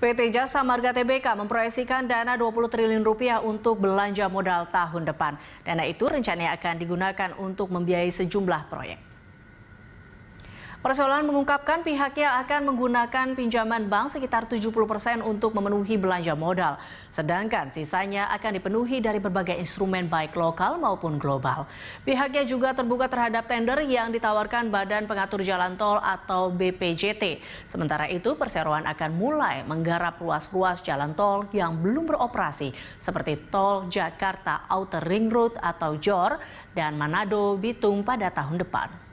PT Jasa Marga Tbk memproyeksikan dana 20 triliun rupiah untuk belanja modal tahun depan. Dana itu rencananya akan digunakan untuk membiayai sejumlah proyek. Perseroan mengungkapkan pihaknya akan menggunakan pinjaman bank sekitar 70% untuk memenuhi belanja modal. Sedangkan sisanya akan dipenuhi dari berbagai instrumen baik lokal maupun global. Pihaknya juga terbuka terhadap tender yang ditawarkan Badan Pengatur Jalan Tol atau BPJT. Sementara itu perseroan akan mulai menggarap ruas-ruas jalan tol yang belum beroperasi seperti Tol Jakarta Outer Ring Road atau JOR dan Manado Bitung pada tahun depan.